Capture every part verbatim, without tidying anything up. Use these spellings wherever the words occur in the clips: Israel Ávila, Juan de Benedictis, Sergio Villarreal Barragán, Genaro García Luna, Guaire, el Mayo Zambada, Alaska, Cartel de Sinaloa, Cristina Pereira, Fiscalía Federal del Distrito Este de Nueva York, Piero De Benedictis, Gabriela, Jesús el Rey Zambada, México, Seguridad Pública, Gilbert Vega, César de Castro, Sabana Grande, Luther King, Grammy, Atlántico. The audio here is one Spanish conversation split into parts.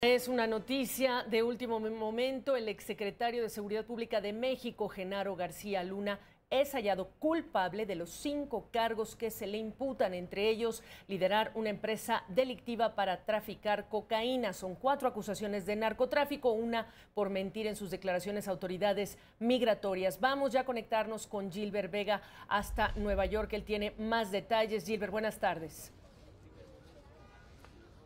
Es una noticia de último momento. El exsecretario de Seguridad Pública de México, Genaro García Luna, es hallado culpable de los cinco cargos que se le imputan, entre ellos liderar una empresa delictiva para traficar cocaína. Son cuatro acusaciones de narcotráfico, una por mentir en sus declaraciones a autoridades migratorias. Vamos ya a conectarnos con Gilbert Vega hasta Nueva York. Él tiene más detalles. Gilbert, buenas tardes.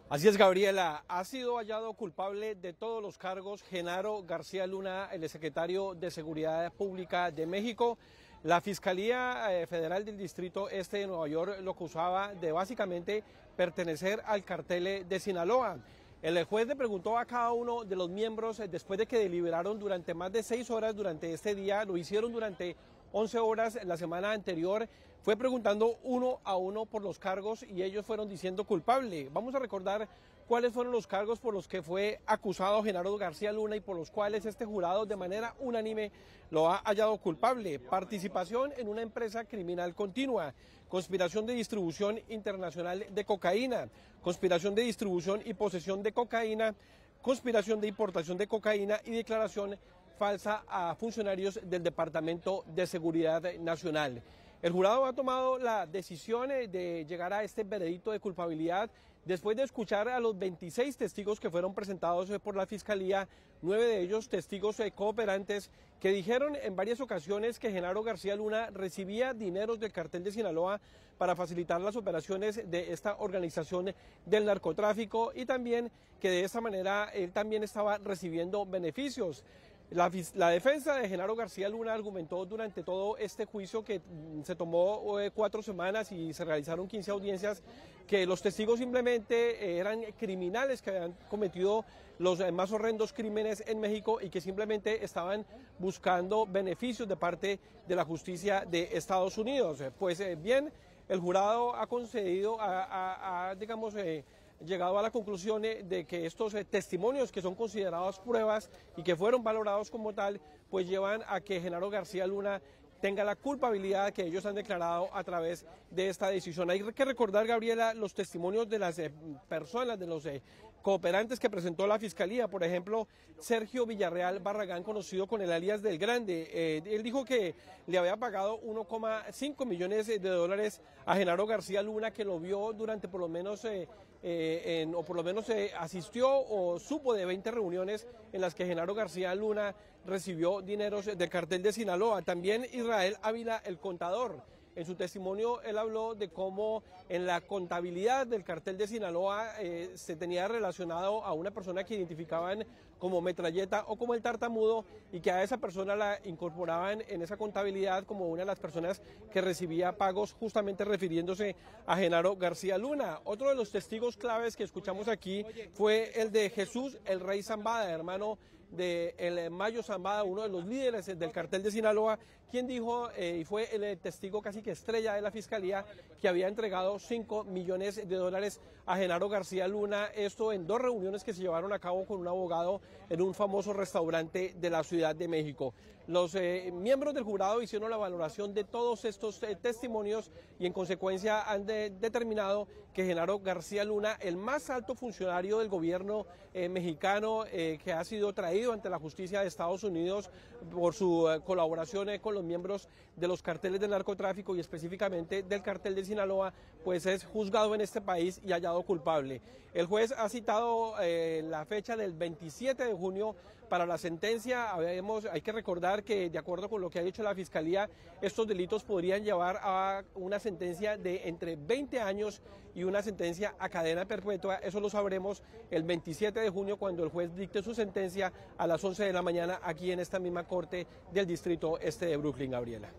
Así es, Gabriela. Ha sido hallado culpable de todos los cargos Genaro García Luna, el secretario de Seguridad Pública de México. La Fiscalía Federal del Distrito Este de Nueva York lo acusaba de básicamente pertenecer al cartel de Sinaloa. El juez le preguntó a cada uno de los miembros, después de que deliberaron durante más de seis horas durante este día, lo hicieron durante once horas la semana anterior, fue preguntando uno a uno por los cargos y ellos fueron diciendo culpable. Vamos a recordar cuáles fueron los cargos por los que fue acusado Genaro García Luna y por los cuales este jurado de manera unánime lo ha hallado culpable. Participación en una empresa criminal continua, conspiración de distribución internacional de cocaína, conspiración de distribución y posesión de cocaína, conspiración de importación de cocaína y declaración falsa a funcionarios del Departamento de Seguridad Nacional. El jurado ha tomado la decisión de llegar a este veredicto de culpabilidad después de escuchar a los veintiséis testigos que fueron presentados por la Fiscalía, nueve de ellos testigos cooperantes que dijeron en varias ocasiones que Genaro García Luna recibía dineros del cartel de Sinaloa para facilitar las operaciones de esta organización del narcotráfico y también que de esta manera él también estaba recibiendo beneficios. La, la defensa de Genaro García Luna argumentó durante todo este juicio, que se tomó eh, cuatro semanas y se realizaron quince audiencias, que los testigos simplemente eran criminales que habían cometido los más horrendos crímenes en México y que simplemente estaban buscando beneficios de parte de la justicia de Estados Unidos. Pues eh, bien, el jurado ha concedido, a, a, a, digamos... Eh, llegado a la conclusión de que estos testimonios que son considerados pruebas y que fueron valorados como tal, pues llevan a que Genaro García Luna tenga la culpabilidad que ellos han declarado a través de esta decisión. Hay que recordar, Gabriela, los testimonios de las eh, personas, de los eh, cooperantes que presentó la Fiscalía. Por ejemplo, Sergio Villarreal Barragán, conocido con el alias del Grande. Eh, él dijo que le había pagado uno coma cinco millones de dólares a Genaro García Luna, que lo vio durante por lo menos... Eh, Eh, en, o por lo menos eh, asistió o supo de veinte reuniones en las que Genaro García Luna recibió dineros del cartel de Sinaloa. También Israel Ávila, el contador, en su testimonio él habló de cómo en la contabilidad del cartel de Sinaloa eh, se tenía relacionado a una persona que identificaban como Metralleta o como el Tartamudo, y que a esa persona la incorporaban en esa contabilidad como una de las personas que recibía pagos, justamente refiriéndose a Genaro García Luna. Otro de los testigos claves que escuchamos aquí fue el de Jesús el Rey Zambada, hermano de el Mayo Zambada, uno de los líderes del cartel de Sinaloa, quien dijo eh, y fue el testigo casi que estrella de la Fiscalía, que había entregado cinco millones de dólares a Genaro García Luna, esto en dos reuniones que se llevaron a cabo con un abogado en un famoso restaurante de la Ciudad de México. Los eh, miembros del jurado hicieron la valoración de todos estos eh, testimonios y en consecuencia han de, determinado que Genaro García Luna, el más alto funcionario del gobierno eh, mexicano, eh, que ha sido traído ante la justicia de Estados Unidos por su eh, colaboración eh, con los miembros de los carteles del narcotráfico y específicamente del cartel de Sinaloa, pues es juzgado en este país y hallado culpable. El juez ha citado eh, la fecha del veintisiete de junio para la sentencia. Habemos, hay que recordar que de acuerdo con lo que ha dicho la Fiscalía, estos delitos podrían llevar a una sentencia de entre veinte años y una sentencia a cadena perpetua. Eso lo sabremos el veintisiete de junio, cuando el juez dicte su sentencia a las once de la mañana aquí en esta misma corte del Distrito Este de Brooklyn, Gabriela.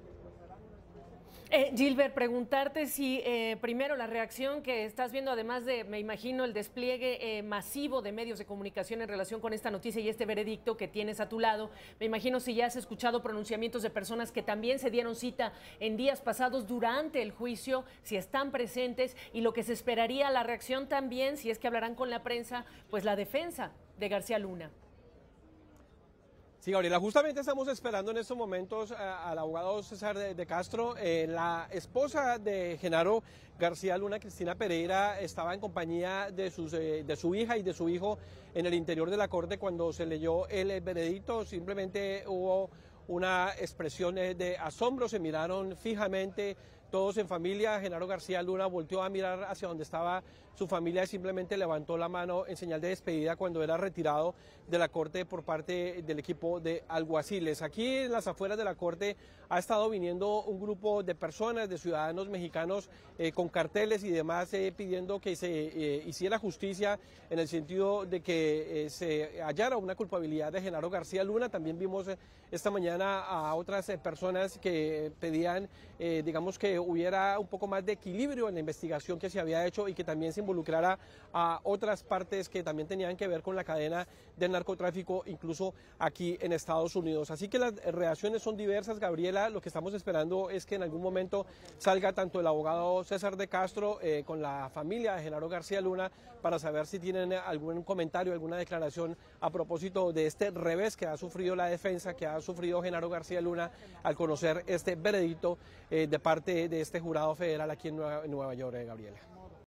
Eh, Gilbert, preguntarte si eh, primero la reacción que estás viendo, además de, me imagino, el despliegue eh, masivo de medios de comunicación en relación con esta noticia y este veredicto que tienes a tu lado, me imagino si ya has escuchado pronunciamientos de personas que también se dieron cita en días pasados durante el juicio, si están presentes, y lo que se esperaría la reacción también, si es que hablarán con la prensa, pues la defensa de García Luna. Sí, Gabriela, justamente estamos esperando en estos momentos al abogado César de, de Castro. Eh, la esposa de Genaro García Luna, Cristina Pereira, estaba en compañía de, sus, eh, de su hija y de su hijo en el interior de la corte cuando se leyó el, el veredicto. Simplemente hubo una expresión de, de asombro, se miraron fijamente todos en familia. Genaro García Luna volteó a mirar hacia donde estaba su familia y simplemente levantó la mano en señal de despedida cuando era retirado de la corte por parte del equipo de alguaciles. Aquí en las afueras de la corte ha estado viniendo un grupo de personas, de ciudadanos mexicanos eh, con carteles y demás eh, pidiendo que se eh, hiciera justicia en el sentido de que eh, se hallara una culpabilidad de Genaro García Luna. También vimos eh, esta mañana a otras eh, personas que pedían, eh, digamos, que hubiera un poco más de equilibrio en la investigación que se había hecho y que también se involucrara a otras partes que también tenían que ver con la cadena del narcotráfico, incluso aquí en Estados Unidos. Así que las reacciones son diversas, Gabriela. Lo que estamos esperando es que en algún momento salga tanto el abogado César de Castro eh, con la familia de Genaro García Luna para saber si tienen algún comentario, alguna declaración a propósito de este revés que ha sufrido la defensa, que ha sufrido Genaro García Luna al conocer este veredicto eh, de parte de este jurado federal aquí en Nueva, en Nueva York, eh, Gabriela.